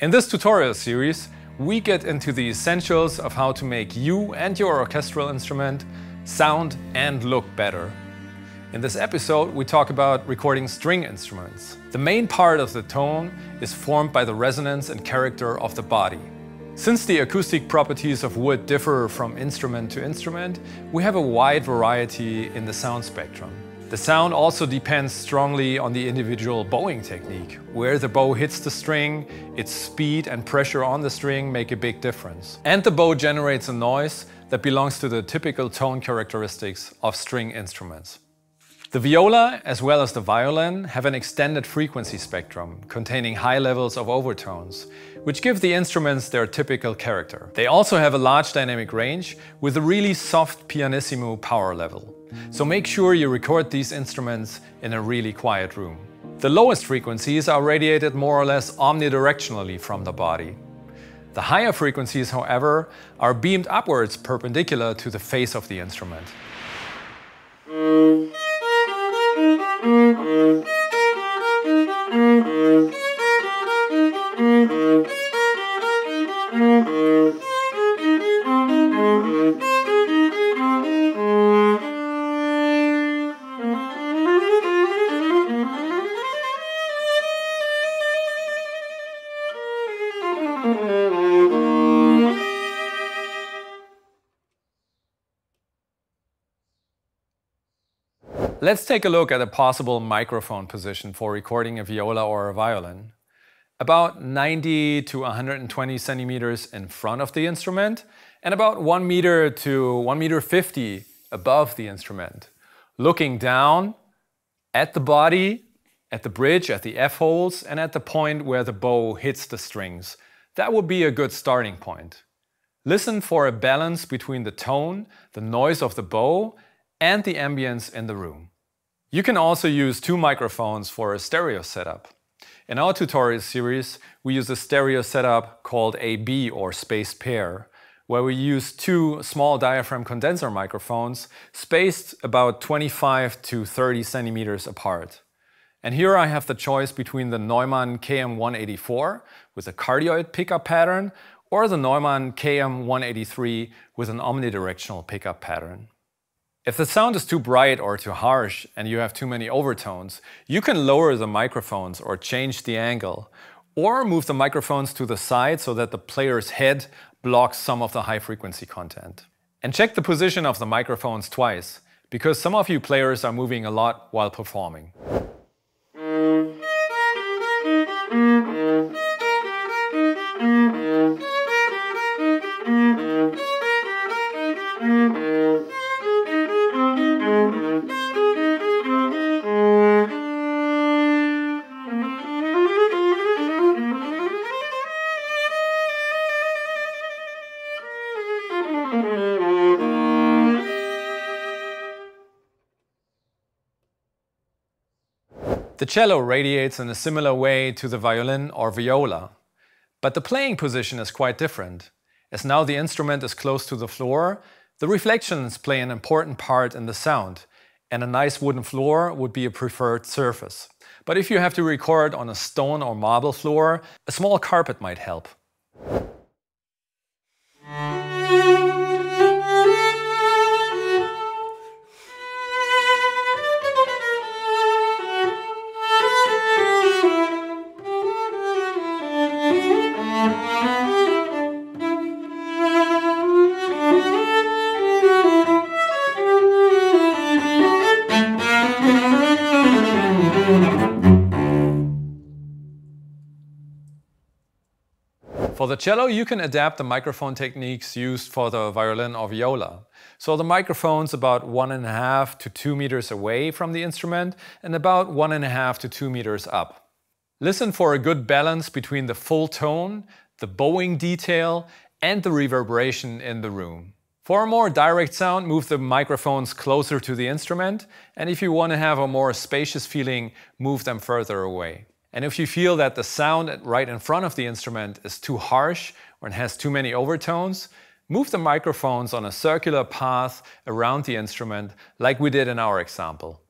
In this tutorial series, we get into the essentials of how to make you and your orchestral instrument sound and look better. In this episode, we talk about recording string instruments. The main part of the tone is formed by the resonance and character of the body. Since the acoustic properties of wood differ from instrument to instrument, we have a wide variety in the sound spectrum. The sound also depends strongly on the individual bowing technique. Where the bow hits the string, its speed and pressure on the string make a big difference. And the bow generates a noise that belongs to the typical tone characteristics of string instruments. The viola, as well as the violin, have an extended frequency spectrum containing high levels of overtones, which give the instruments their typical character. They also have a large dynamic range with a really soft pianissimo power level. So make sure you record these instruments in a really quiet room. The lowest frequencies are radiated more or less omnidirectionally from the body. The higher frequencies, however, are beamed upwards perpendicular to the face of the instrument. Let's take a look at a possible microphone position for recording a viola or a violin. About 90 to 120 centimeters in front of the instrument and about 1 meter to 1 meter 50 above the instrument. Looking down at the body, at the bridge, at the F-holes and at the point where the bow hits the strings. That would be a good starting point. Listen for a balance between the tone, the noise of the bow and the ambience in the room. You can also use two microphones for a stereo setup. In our tutorial series, we use a stereo setup called AB or spaced pair, where we use two small diaphragm condenser microphones spaced about 25 to 30 centimeters apart. And here I have the choice between the Neumann KM184 with a cardioid pickup pattern or the Neumann KM183 with an omnidirectional pickup pattern. If the sound is too bright or too harsh and you have too many overtones, you can lower the microphones or change the angle, or move the microphones to the side so that the player's head blocks some of the high-frequency content. And check the position of the microphones twice, because some of you players are moving a lot while performing. The cello radiates in a similar way to the violin or viola, but the playing position is quite different. As now the instrument is close to the floor, the reflections play an important part in the sound, and a nice wooden floor would be a preferred surface. But if you have to record on a stone or marble floor, a small carpet might help. For the cello, you can adapt the microphone techniques used for the violin or viola. So the microphone's about 1.5 to 2 meters away from the instrument and about 1.5 to 2 meters up. Listen for a good balance between the full tone, the bowing detail, and the reverberation in the room. For a more direct sound, move the microphones closer to the instrument, and if you want to have a more spacious feeling, move them further away. And if you feel that the sound right in front of the instrument is too harsh or it has too many overtones, move the microphones on a circular path around the instrument like we did in our example.